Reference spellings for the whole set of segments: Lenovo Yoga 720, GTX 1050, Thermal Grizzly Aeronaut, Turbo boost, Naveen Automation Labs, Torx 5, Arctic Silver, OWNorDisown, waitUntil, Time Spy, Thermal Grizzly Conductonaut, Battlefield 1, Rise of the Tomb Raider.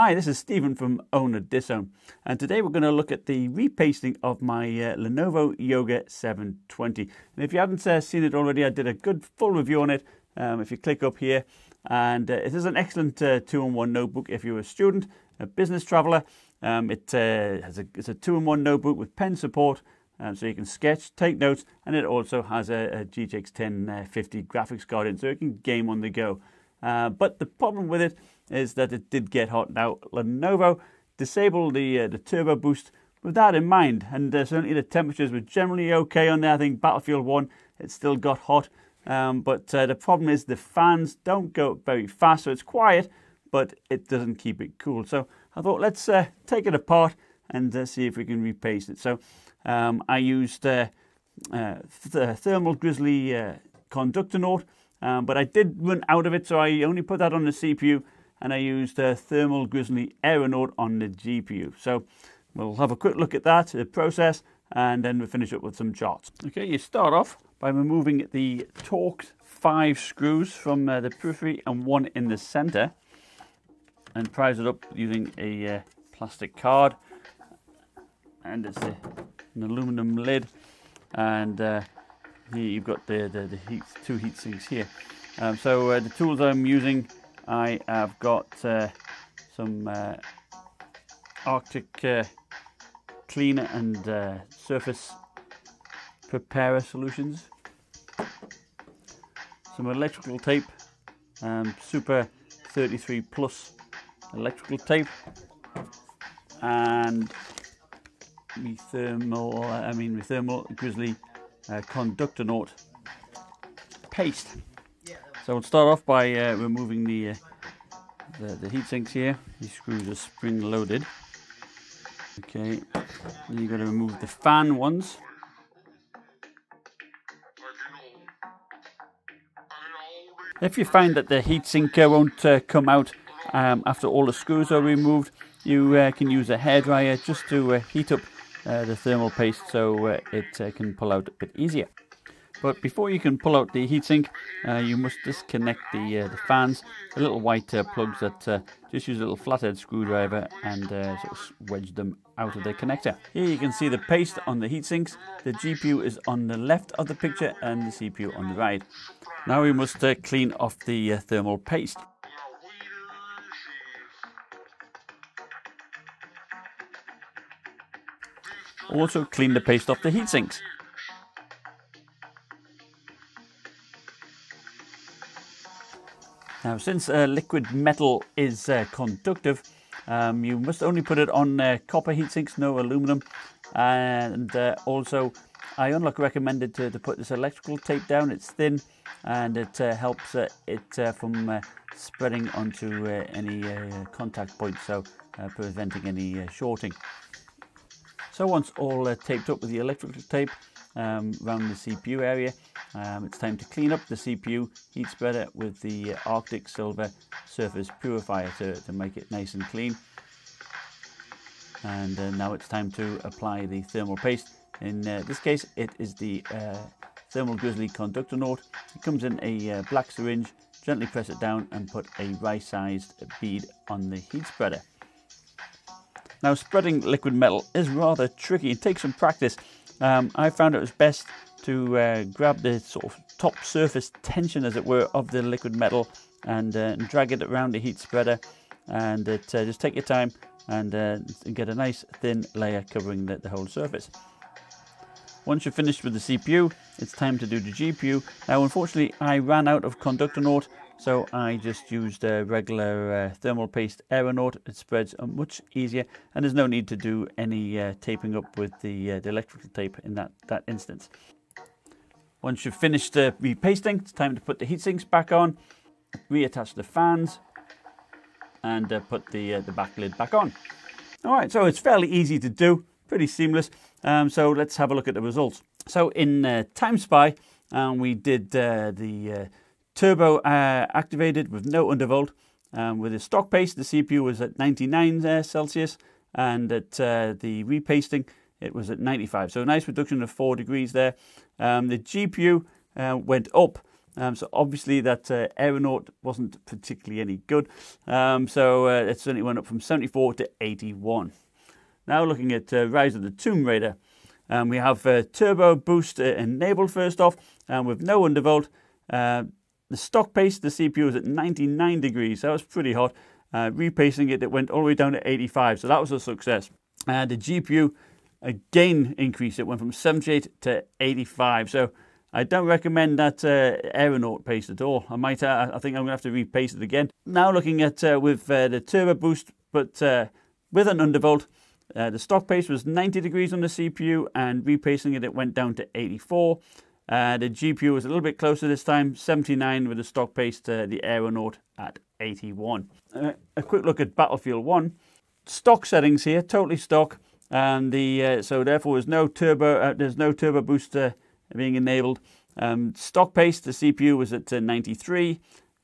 Hi, this is Stephen from Own or Disown, and today we're going to look at the repasting of my Lenovo Yoga 720. And if you haven't seen it already, I did a good full review on it. If you click up here, and it is an excellent two-in-one notebook if you're a student, a business traveler. It's a two-in-one notebook with pen support, so you can sketch, take notes, and it also has a GTX 1050 graphics card in, so you can game on the go. But the problem with it is that it did get hot. Now, Lenovo disabled the turbo boost with that in mind, and certainly the temperatures were generally okay on there. I think Battlefield 1, it still got hot, but the problem is the fans don't go up very fast, so it's quiet, but it doesn't keep it cool. So I thought, let's take it apart and see if we can repaste it. So I used the Thermal Grizzly Conductonaut, but I did run out of it, so I only put that on the CPU, and I used Thermal Grizzly Aeronaut on the GPU. So we'll have a quick look at that, the process, and then we'll finish up with some charts. Okay, you start off by removing the Torx 5 screws from the periphery and one in the center, and prise it up using a plastic card, and it's an aluminum lid, and here you've got two heat sinks here. So the tools I'm using, I have got some Arctic cleaner and surface preparer solutions, some electrical tape, Super 33 plus electrical tape, and my Thermal Grizzly Conductonaut paste. So we'll start off by removing the heat sinks here. These screws are spring loaded. Okay, then you've got to remove the fan ones. If you find that the heat sink won't come out after all the screws are removed, you can use a hairdryer just to heat up the thermal paste so it can pull out a bit easier. But before you can pull out the heatsink, you must disconnect the fans, the little white plugs that just use a little flathead screwdriver and sort of wedge them out of the connector. Here you can see the paste on the heatsinks. The GPU is on the left of the picture and the CPU on the right. Now we must clean off the thermal paste. Also clean the paste off the heatsinks. Now, since liquid metal is conductive, you must only put it on copper heatsinks, no aluminum. And also, I unlock recommended to put this electrical tape down. It's thin, and it helps it from spreading onto any contact points, so preventing any shorting. So once all taped up with the electrical tape around the CPU area, it's time to clean up the CPU heat spreader with the Arctic Silver surface purifier to make it nice and clean. And now it's time to apply the thermal paste. In this case, it is the Thermal Grizzly Conductonaut. It comes in a black syringe. Gently press it down and put a rice-sized bead on the heat spreader. Now, spreading liquid metal is rather tricky. It takes some practice. I found it was best to grab the sort of top surface tension, as it were, of the liquid metal and drag it around the heat spreader, and it, just take your time and get a nice thin layer covering the whole surface. Once you're finished with the CPU, it's time to do the GPU. Now, unfortunately, I ran out of Conductonaut, so I just used a regular Thermal Paste Aeronaut. It spreads much easier, and there's no need to do any taping up with the electrical tape in that instance. Once you've finished repasting, it's time to put the heatsinks back on, reattach the fans, and put the back lid back on. All right, so it's fairly easy to do, pretty seamless. So let's have a look at the results. So in Time Spy, we did the turbo activated with no undervolt. With the stock paste, the CPU was at 99 Celsius, and at the repasting, it was at 95. So a nice reduction of 4 degrees there. The GPU went up So obviously that Aeronaut wasn't particularly any good. So it certainly went up from 74 to 81. Now looking at Rise of the Tomb Raider, we have turbo boost enabled first off, and with no undervolt. The stock pace, the CPU was at 99 degrees, so that was pretty hot. Repacing it went all the way down to 85, so that was a success. The GPU again increased, it went from 78 to 85, so I don't recommend that Aeronaut paste at all. I think I'm going to have to repaste it again. Now looking at with the turbo boost, but with an undervolt, the stock pace was 90 degrees on the CPU, and repacing it went down to 84. The GPU was a little bit closer this time, 79 with the stock pace to the Aeronaut at 81. A quick look at Battlefield 1. Stock settings here, totally stock, and so therefore there's no turbo booster being enabled. Stock pace, the CPU was at 93.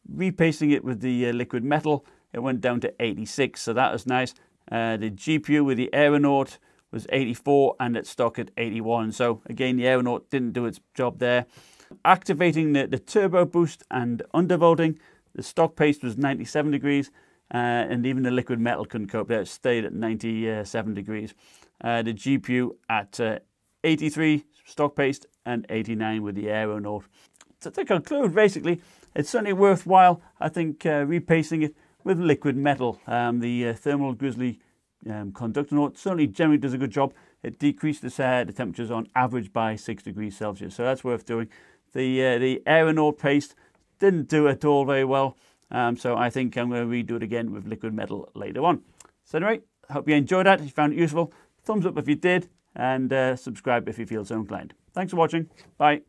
Repacing it with the liquid metal, it went down to 86, so that was nice. The GPU with the Aeronaut was 84 and at stock at 81. So again, the Aeronaut didn't do its job there. Activating the turbo boost and undervolting, the stock pace was 97 degrees, and even the liquid metal couldn't cope there. It stayed at 97 degrees. The GPU at 83 stock paste and 89 with the Aeronaut. So to conclude, basically, it's certainly worthwhile, I think, repacing it with liquid metal. The Thermal Grizzly Conductonaut certainly generally does a good job. It decreased the temperatures on average by 6 degrees Celsius, so that's worth doing. The Aeronaut paste didn't do at all very well, so I think I'm going to redo it again with liquid metal later on. So anyway, I hope you enjoyed that. If you found it useful, thumbs up if you did, and subscribe if you feel so inclined. Thanks for watching. Bye.